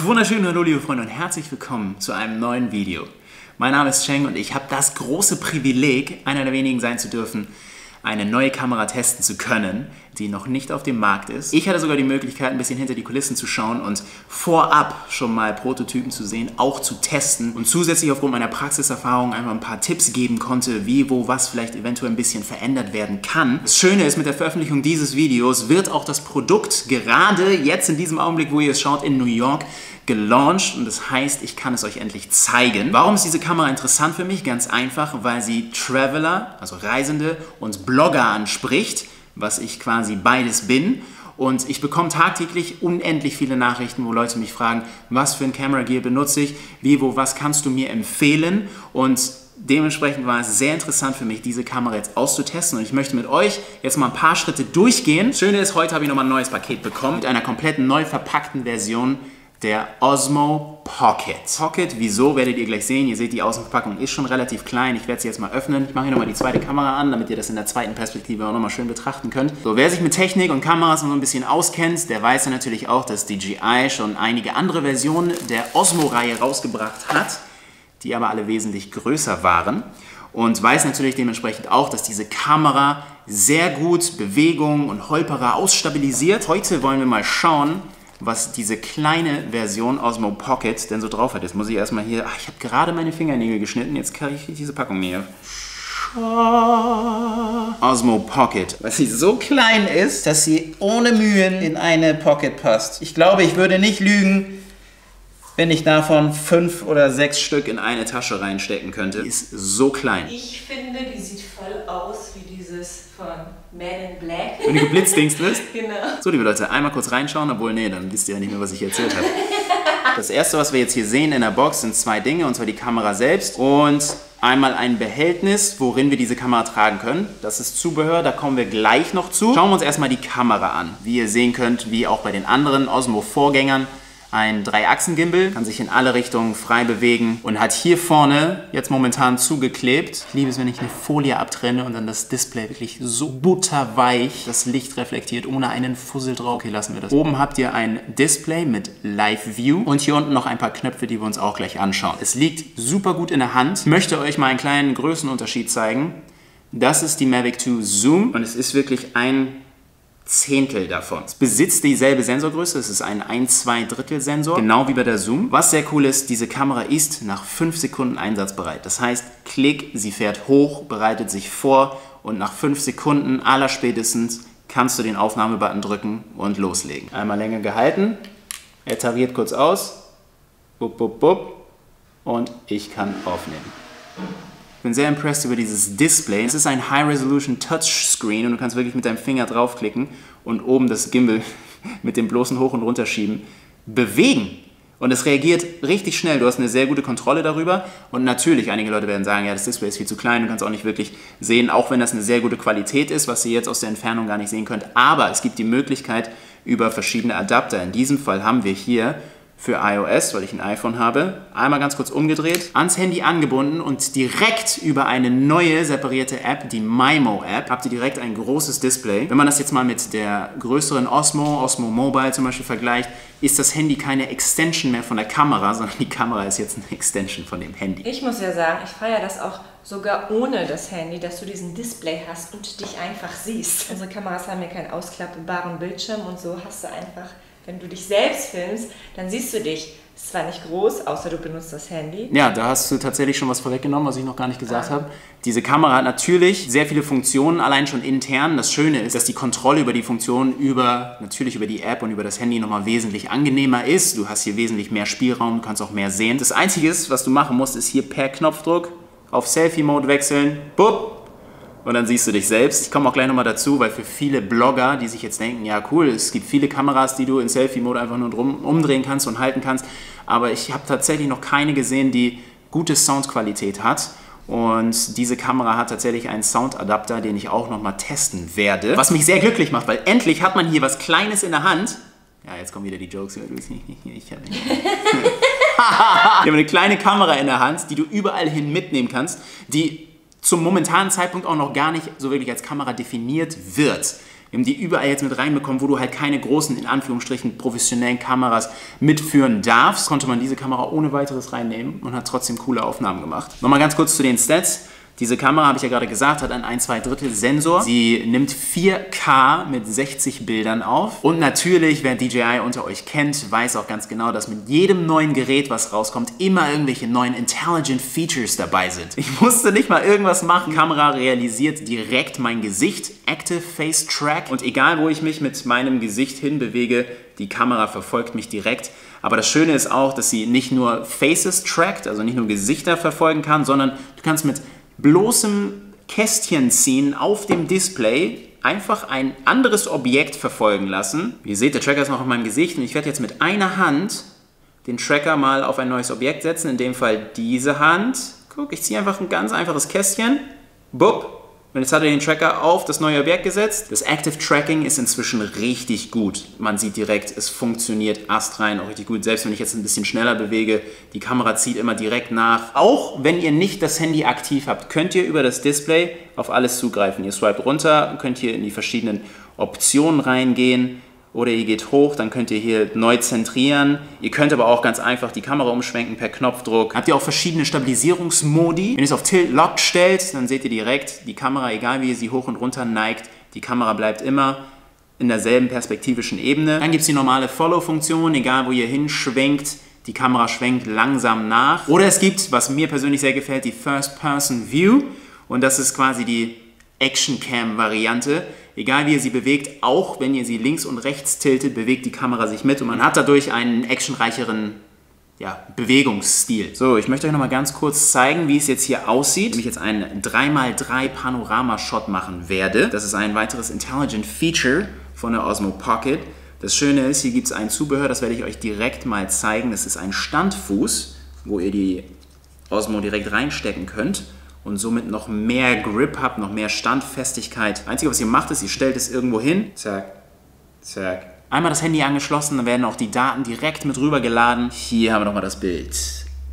Wunderschönen Hallo liebe Freunde und herzlich willkommen zu einem neuen Video. Mein Name ist Cheng und ich habe das große Privileg, einer der wenigen sein zu dürfen, eine neue Kamera testen zu können, die noch nicht auf dem Markt ist. Ich hatte sogar die Möglichkeit, ein bisschen hinter die Kulissen zu schauen und vorab schon mal Prototypen zu sehen, auch zu testen und zusätzlich aufgrund meiner Praxiserfahrung einfach ein paar Tipps geben konnte, wie, wo, was vielleicht eventuell ein bisschen verändert werden kann. Das Schöne ist, mit der Veröffentlichung dieses Videos wird auch das Produkt gerade jetzt in diesem Augenblick, wo ihr es schaut, in New York gelauncht und das heißt, ich kann es euch endlich zeigen. Warum ist diese Kamera interessant für mich? Ganz einfach, weil sie Traveler, also Reisende und Blogger anspricht, was ich quasi beides bin. Und ich bekomme tagtäglich unendlich viele Nachrichten, wo Leute mich fragen, was für ein Camera Gear benutze ich, wie, wo, was kannst du mir empfehlen? Und dementsprechend war es sehr interessant für mich, diese Kamera jetzt auszutesten und ich möchte mit euch jetzt mal ein paar Schritte durchgehen. Das Schöne ist, heute habe ich nochmal ein neues Paket bekommen mit einer komplett neu verpackten Version der Osmo Pocket. Pocket, wieso, werdet ihr gleich sehen. Ihr seht, die Außenverpackung ist schon relativ klein. Ich werde sie jetzt mal öffnen. Ich mache hier nochmal die zweite Kamera an, damit ihr das in der zweiten Perspektive auch nochmal schön betrachten könnt. So, wer sich mit Technik und Kameras noch so ein bisschen auskennt, der weiß ja natürlich auch, dass DJI schon einige andere Versionen der Osmo-Reihe rausgebracht hat, die aber alle wesentlich größer waren. Und weiß natürlich dementsprechend auch, dass diese Kamera sehr gut Bewegungen und Holperer ausstabilisiert. Heute wollen wir mal schauen, was diese kleine Version Osmo Pocket denn so drauf hat. Jetzt muss ich erstmal hier... Ach, ich habe gerade meine Fingernägel geschnitten, jetzt kriege ich diese Packung hier. Osmo Pocket, weil sie so klein ist, dass sie ohne Mühen in eine Pocket passt. Ich glaube, ich würde nicht lügen, wenn ich davon 5 oder 6 Stück in eine Tasche reinstecken könnte. Die ist so klein. Ich finde, die sieht voll aus wie dieses von Man in Black. Wenn du geblitzt denkst, genau. So, liebe Leute, einmal kurz reinschauen, obwohl, nee, dann wisst ihr ja nicht mehr, was ich hier erzählt habe. Das erste, was wir jetzt hier sehen in der Box, sind 2 Dinge, und zwar die Kamera selbst und einmal ein Behältnis, worin wir diese Kamera tragen können. Das ist Zubehör, da kommen wir gleich noch zu. Schauen wir uns erstmal die Kamera an. Wie ihr sehen könnt, wie auch bei den anderen Osmo-Vorgängern, ein 3-Achsen-Gimbal, kann sich in alle Richtungen frei bewegen und hat hier vorne jetzt momentan zugeklebt. Ich liebe es, wenn ich eine Folie abtrenne und dann das Display wirklich so butterweich das Licht reflektiert, ohne einen Fussel drauf. Okay, lassen wir das. Oben habt ihr ein Display mit Live View und hier unten noch ein paar Knöpfe, die wir uns auch gleich anschauen. Es liegt super gut in der Hand. Ich möchte euch mal einen kleinen Größenunterschied zeigen. Das ist die Mavic 2 Zoom und es ist wirklich ein 1/10 davon. Es besitzt dieselbe Sensorgröße, es ist ein 1/2 Drittel Sensor, genau wie bei der Zoom. Was sehr cool ist, diese Kamera ist nach 5 Sekunden einsatzbereit. Das heißt, Klick, sie fährt hoch, bereitet sich vor und nach 5 Sekunden allerspätestens kannst du den Aufnahmebutton drücken und loslegen. Einmal länger gehalten, er tariert kurz aus, bup, bup, bup, und ich kann aufnehmen. Ich bin sehr impressed über dieses Display. Es ist ein High-Resolution Touchscreen und du kannst wirklich mit deinem Finger draufklicken und oben das Gimbal mit dem bloßen Hoch- und Runterschieben bewegen. Und es reagiert richtig schnell. Du hast eine sehr gute Kontrolle darüber. Und natürlich, einige Leute werden sagen, ja, das Display ist viel zu klein, du kannst auch nicht wirklich sehen, auch wenn das eine sehr gute Qualität ist, was ihr jetzt aus der Entfernung gar nicht sehen könnt. Aber es gibt die Möglichkeit über verschiedene Adapter. In diesem Fall haben wir hier für iOS, weil ich ein iPhone habe, einmal ganz kurz umgedreht, ans Handy angebunden und direkt über eine neue separierte App, die Mimo-App, habt ihr direkt ein großes Display. Wenn man das jetzt mal mit der größeren Osmo, Osmo Mobile zum Beispiel vergleicht, ist das Handy keine Extension mehr von der Kamera, sondern die Kamera ist jetzt eine Extension von dem Handy. Ich muss ja sagen, ich feiere das auch sogar ohne das Handy, dass du diesen Display hast und dich einfach siehst. Unsere Kameras haben ja keinen ausklappbaren Bildschirm und so hast du einfach... Wenn du dich selbst filmst, dann siehst du dich. Ist zwar nicht groß, außer du benutzt das Handy. Ja, da hast du tatsächlich schon was vorweggenommen, was ich noch gar nicht gesagt habe. Diese Kamera hat natürlich sehr viele Funktionen, allein schon intern. Das Schöne ist, dass die Kontrolle über die Funktionen natürlich über die App und über das Handy nochmal wesentlich angenehmer ist. Du hast hier wesentlich mehr Spielraum, du kannst auch mehr sehen. Das Einzige, was du machen musst, ist hier per Knopfdruck auf Selfie-Mode wechseln. Bupp! Und dann siehst du dich selbst. Ich komme auch gleich nochmal dazu, weil für viele Blogger, die sich jetzt denken, ja cool, es gibt viele Kameras, die du in Selfie-Mode einfach nur drum umdrehen kannst und halten kannst, aber ich habe tatsächlich noch keine gesehen, die gute Soundqualität hat. Und diese Kamera hat tatsächlich einen Soundadapter, den ich auch nochmal testen werde. Was mich sehr glücklich macht, weil endlich hat man hier was Kleines in der Hand. Ja, jetzt kommen wieder die Jokes. Ich habe eine kleine Kamera in der Hand, die du überall hin mitnehmen kannst, die zum momentanen Zeitpunkt auch noch gar nicht so wirklich als Kamera definiert wird. Wir haben die überall jetzt mit reinbekommen, wo du halt keine großen, in Anführungsstrichen, professionellen Kameras mitführen darfst. Konnte man diese Kamera ohne weiteres reinnehmen und hat trotzdem coole Aufnahmen gemacht. Nochmal ganz kurz zu den Stats. Diese Kamera, habe ich ja gerade gesagt, hat einen 1/2 Drittel Sensor. Sie nimmt 4K mit 60 Bildern auf. Und natürlich, wer DJI unter euch kennt, weiß auch ganz genau, dass mit jedem neuen Gerät, was rauskommt, immer irgendwelche neuen Intelligent Features dabei sind. Ich musste nicht mal irgendwas machen. Die Kamera realisiert direkt mein Gesicht, Active Face Track. Und egal, wo ich mich mit meinem Gesicht hinbewege, die Kamera verfolgt mich direkt. Aber das Schöne ist auch, dass sie nicht nur Faces trackt, also nicht nur Gesichter verfolgen kann, sondern du kannst mit bloßem Kästchen ziehen auf dem Display einfach ein anderes Objekt verfolgen lassen. Wie ihr seht, der Tracker ist noch auf meinem Gesicht und ich werde jetzt mit einer Hand den Tracker mal auf ein neues Objekt setzen, in dem Fall diese Hand. Guck, ich ziehe einfach ein ganz einfaches Kästchen. Bupp. Und jetzt hat er den Tracker auf das neue Objekt gesetzt. Das Active Tracking ist inzwischen richtig gut. Man sieht direkt, es funktioniert astrein auch richtig gut. Selbst wenn ich jetzt ein bisschen schneller bewege, die Kamera zieht immer direkt nach. Auch wenn ihr nicht das Handy aktiv habt, könnt ihr über das Display auf alles zugreifen. Ihr swipet runter, könnt hier in die verschiedenen Optionen reingehen. Oder ihr geht hoch, dann könnt ihr hier neu zentrieren. Ihr könnt aber auch ganz einfach die Kamera umschwenken per Knopfdruck. Habt ihr auch verschiedene Stabilisierungsmodi. Wenn ihr es auf Tilt Lock stellt, dann seht ihr direkt, die Kamera, egal wie ihr sie hoch und runter neigt, die Kamera bleibt immer in derselben perspektivischen Ebene. Dann gibt es die normale Follow-Funktion, egal wo ihr hinschwenkt, die Kamera schwenkt langsam nach. Oder es gibt, was mir persönlich sehr gefällt, die First-Person-View. Und das ist quasi die Action-Cam-Variante. Egal wie ihr sie bewegt, auch wenn ihr sie links und rechts tiltet, bewegt die Kamera sich mit und man hat dadurch einen actionreicheren, ja, Bewegungsstil. So, ich möchte euch nochmal ganz kurz zeigen, wie es jetzt hier aussieht. Wenn ich jetzt einen 3x3 Panorama-Shot machen werde. Das ist ein weiteres Intelligent Feature von der Osmo Pocket. Das Schöne ist, hier gibt es ein Zubehör, das werde ich euch direkt mal zeigen. Das ist ein Standfuß, wo ihr die Osmo direkt reinstecken könnt. Und somit noch mehr Grip habt, noch mehr Standfestigkeit. Das Einzige, was ihr macht, ist, ihr stellt es irgendwo hin. Zack, zack. Einmal das Handy angeschlossen, dann werden auch die Daten direkt mit rübergeladen. Hier haben wir nochmal das Bild.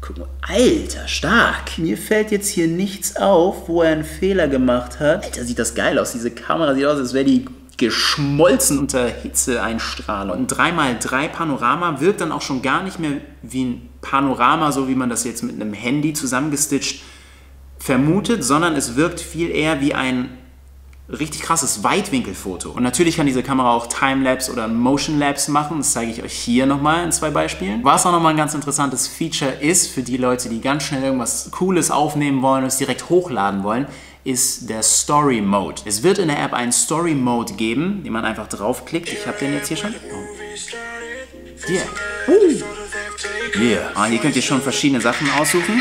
Guck mal, alter, stark. Mir fällt jetzt hier nichts auf, wo er einen Fehler gemacht hat. Alter, sieht das geil aus. Diese Kamera sieht aus, als wäre die geschmolzen unter Hitzeeinstrahlung. Und ein 3x3 Panorama wirkt dann auch schon gar nicht mehr wie ein Panorama, so wie man das jetzt mit einem Handy zusammengestitcht vermutet, sondern es wirkt viel eher wie ein richtig krasses Weitwinkelfoto. Und natürlich kann diese Kamera auch Timelapse oder Motionlapse machen. Das zeige ich euch hier nochmal in 2 Beispielen. Was auch nochmal ein ganz interessantes Feature ist, für die Leute, die ganz schnell irgendwas Cooles aufnehmen wollen und es direkt hochladen wollen, ist der Story Mode. Es wird in der App einen Story Mode geben, den man einfach draufklickt. Ich habe den jetzt hier schon. Oh. Yeah. Yeah. Oh, hier könnt ihr schon verschiedene Sachen aussuchen.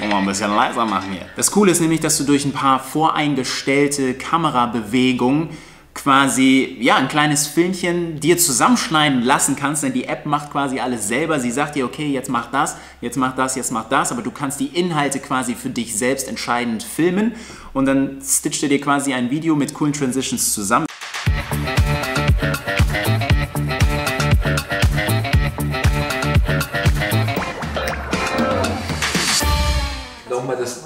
Wollen wir ein bisschen leiser machen hier. Das Coole ist nämlich, dass du durch ein paar voreingestellte Kamerabewegungen quasi, ja, ein kleines Filmchen dir zusammenschneiden lassen kannst, denn die App macht quasi alles selber. Sie sagt dir, okay, jetzt mach das, jetzt mach das, jetzt mach das, aber du kannst die Inhalte quasi für dich selbst entscheidend filmen und dann stitcht er dir quasi ein Video mit coolen Transitions zusammen.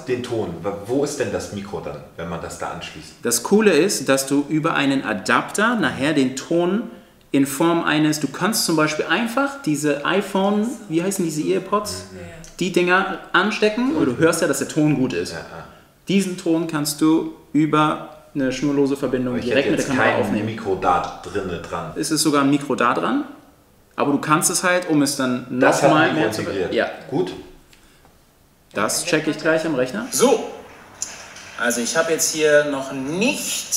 Den Ton. Wo ist denn das Mikro dann, wenn man das da anschließt? Das Coole ist, dass du über einen Adapter nachher den Ton in Form eines, du kannst zum Beispiel einfach diese iPhone, wie heißen diese EarPods? Ja. Die Dinger anstecken und du hörst ja, dass der Ton gut ist. Ja. Diesen Ton kannst du über eine schnurlose Verbindung direkt mit der Kamera aufnehmen. Mikro da drinne dran. Ist es sogar ein Mikro da dran, aber du kannst es halt, um es dann nochmal mehr zu integrieren. Ja. Gut. Das checke ich gleich am Rechner. So, also ich habe jetzt hier noch nicht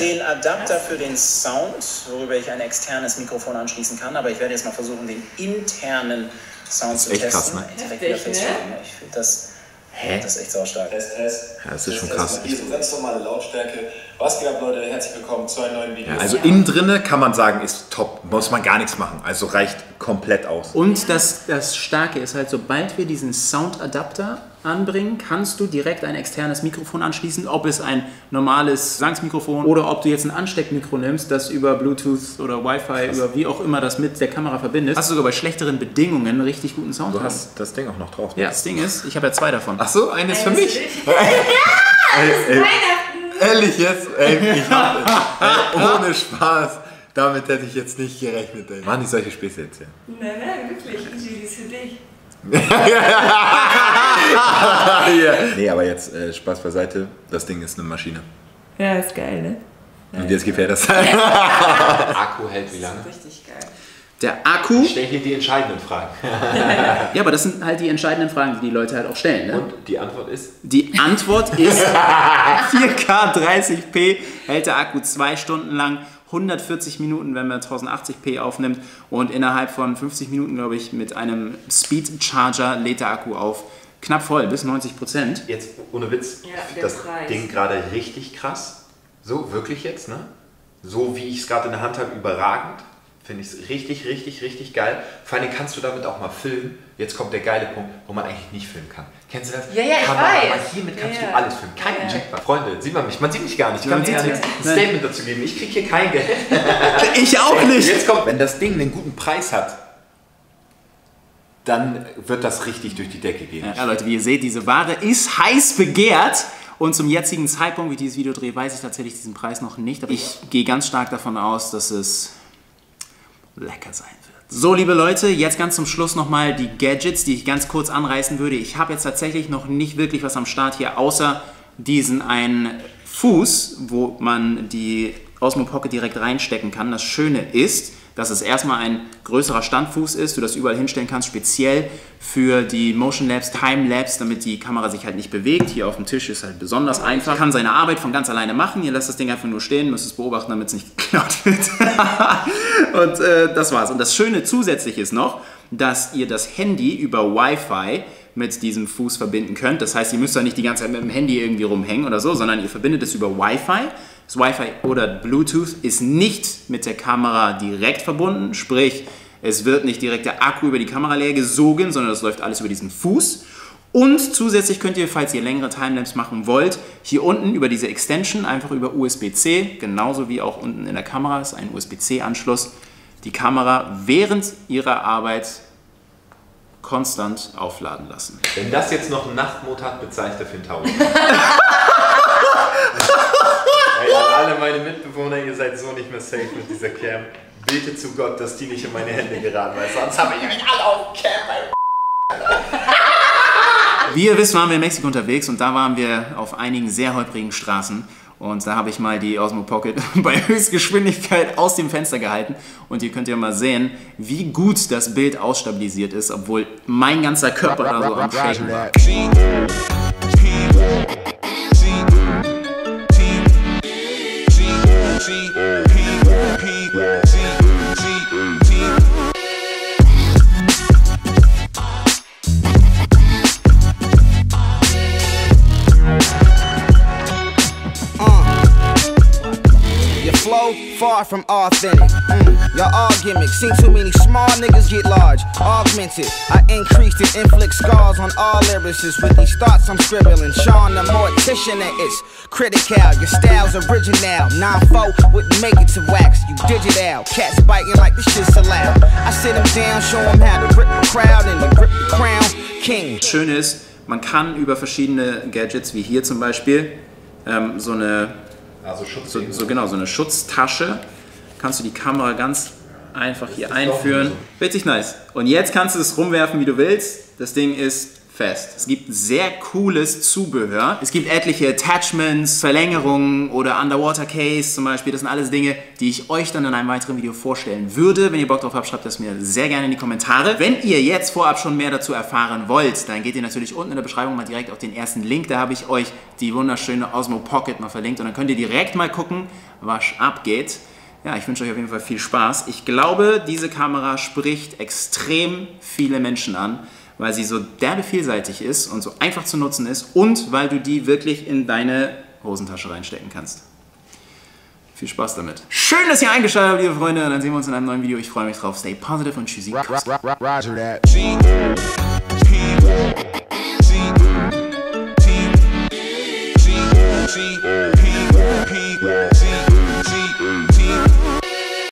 den Adapter für den Sound, worüber ich ein externes Mikrofon anschließen kann, aber ich werde jetzt mal versuchen, den internen Sound zu testen. Krass, ne? Direkt heftig, wieder ne? Ich finde das, das ist echt saustark. Ja, das ist schon krass. Hier ist ganz normale Lautstärke. Was geht ab, Leute? Herzlich willkommen zu einem neuen Video. Ja, also innen drinne kann man sagen, ist top. Muss man gar nichts machen. Also reicht komplett aus. Und das Starke ist halt, sobald wir diesen Soundadapter anbringen, kannst du direkt ein externes Mikrofon anschließen, ob es ein normales Gesangsmikrofon oder ob du jetzt ein Ansteckmikro nimmst, das über Bluetooth oder Wi-Fi, über wie auch immer das mit der Kamera verbindest. Hast du sogar bei schlechteren Bedingungen richtig guten Sound. Du hast das Ding auch noch drauf. Ja, das Ding ist, ich habe ja 2 davon. Ach so, eines für mich. Ja, das ist meiner. Ehrlich jetzt? Ey, ich hab ohne Spaß. Damit hätte ich jetzt nicht gerechnet, ey. Mann, ich solche Späße jetzt hier. Nein, wirklich. Die ist für dich. Nee, aber jetzt Spaß beiseite. Das Ding ist eine Maschine. Ja, ist geil, ne? Und jetzt gefällt das halt. Der Akku hält wie lange? Das ist richtig geil. Der Akku... Ich stelle hier die entscheidenden Fragen. Ja, aber das sind halt die entscheidenden Fragen, die die Leute halt auch stellen, ne? Und die Antwort ist? Die Antwort ist 4K 30p, hält der Akku 2 Stunden lang, 140 Minuten, wenn man 1080p aufnimmt, und innerhalb von 50 Minuten, glaube ich, mit einem Speed Charger lädt der Akku auf. Knapp voll, bis 90%. Jetzt, ohne Witz, ja, das Preis. Ding gerade richtig krass. So, wirklich jetzt, ne? So, wie ich es gerade in der Hand habe, überragend. Finde ich es richtig, richtig, richtig geil. Vor allem kannst du damit auch mal filmen. Jetzt kommt der geile Punkt, wo man eigentlich nicht filmen kann. Kennst du das? Ja, ja, ich weiß. Aber hiermit kannst du alles filmen. Kein Jackpot. Freunde, sieht man mich? Man sieht mich gar nicht. Ich kann dir ein Statement dazu geben. Ich kriege hier kein Geld. Ich auch nicht. Jetzt kommt, wenn das Ding einen guten Preis hat, dann wird das richtig durch die Decke gehen. Ja, Leute, wie ihr seht, diese Ware ist heiß begehrt. Und zum jetzigen Zeitpunkt, wie dieses Video drehe, weiß ich tatsächlich diesen Preis noch nicht. Aber ich gehe ganz stark davon aus, dass es... lecker sein wird. So, liebe Leute, jetzt ganz zum Schluss nochmal die Gadgets, die ich ganz kurz anreißen würde. Ich habe jetzt tatsächlich noch nicht wirklich was am Start hier, außer diesen einen Fuß, wo man die Osmo Pocket direkt reinstecken kann. Das Schöne ist, dass es erstmal ein größerer Standfuß ist, du das überall hinstellen kannst, speziell für die Motion Labs, Time Labs, damit die Kamera sich halt nicht bewegt. Hier auf dem Tisch ist halt besonders einfach. Man kann seine Arbeit von ganz alleine machen. Ihr lasst das Ding einfach nur stehen, müsst es beobachten, damit es nicht geklaut wird. Und das war's. Und das Schöne zusätzlich ist noch, dass ihr das Handy über Wi-Fi mit diesem Fuß verbinden könnt. Das heißt, ihr müsst da nicht die ganze Zeit mit dem Handy irgendwie rumhängen oder so, sondern ihr verbindet es über Wi-Fi. Das Wi-Fi oder Bluetooth ist nicht mit der Kamera direkt verbunden, sprich, es wird nicht direkt der Akku über die Kamera leer gesogen, sondern das läuft alles über diesen Fuß. Und zusätzlich könnt ihr, falls ihr längere Timelapse machen wollt, hier unten über diese Extension einfach über USB-C, genauso wie auch unten in der Kamera ist ein USB-C-Anschluss, die Kamera während ihrer Arbeit konstant aufladen lassen. Wenn das jetzt noch ein Nachtmod hat, bezeichnet er für einen Tausend. Alle meine Mitbewohner, ihr seid so nicht mehr safe mit dieser Cam. Bete zu Gott, dass die nicht in meine Hände geraten, weil sonst habe ich mich alle auf Cam. Wie ihr wisst, waren wir in Mexiko unterwegs und da waren wir auf einigen sehr holprigen Straßen. Und da habe ich mal die Osmo Pocket bei Höchstgeschwindigkeit aus dem Fenster gehalten. Und hier könnt ihr mal sehen, wie gut das Bild ausstabilisiert ist, obwohl mein ganzer Körper da so am Shaken war. Far from authentic. Y'all all gimmicks. Seen too many small niggas get large. Augmented. I increased and inflict scars on all lyricists. With these thoughts I'm scribbling. Sean the mortician that is critical. Your style's original. 9-4 wouldn't make it to wax. You digital. Cats biting like this shit's allowed. I sit them down, show them how to rip the crowd and to grip the crown. King. Schön ist, man kann über verschiedene Gadgets, wie hier zum Beispiel, so eine... Also so eine Schutztasche, kannst du die Kamera ganz einfach hier einführen. Richtig nice. Und jetzt kannst du es rumwerfen, wie du willst. Das Ding ist fest. Es gibt sehr cooles Zubehör. Es gibt etliche Attachments, Verlängerungen oder Underwater Case zum Beispiel. Das sind alles Dinge, die ich euch dann in einem weiteren Video vorstellen würde. Wenn ihr Bock drauf habt, schreibt das mir sehr gerne in die Kommentare. Wenn ihr jetzt vorab schon mehr dazu erfahren wollt, dann geht ihr natürlich unten in der Beschreibung mal direkt auf den ersten Link. Da habe ich euch die wunderschöne Osmo Pocket mal verlinkt und dann könnt ihr direkt mal gucken, was abgeht. Ja, ich wünsche euch auf jeden Fall viel Spaß. Ich glaube, diese Kamera spricht extrem viele Menschen an, weil sie so derbe vielseitig ist und so einfach zu nutzen ist und weil du die wirklich in deine Hosentasche reinstecken kannst. Viel Spaß damit. Schön, dass ihr eingeschaltet habt, liebe Freunde. Und dann sehen wir uns in einem neuen Video. Ich freue mich drauf. Stay positive und tschüssi.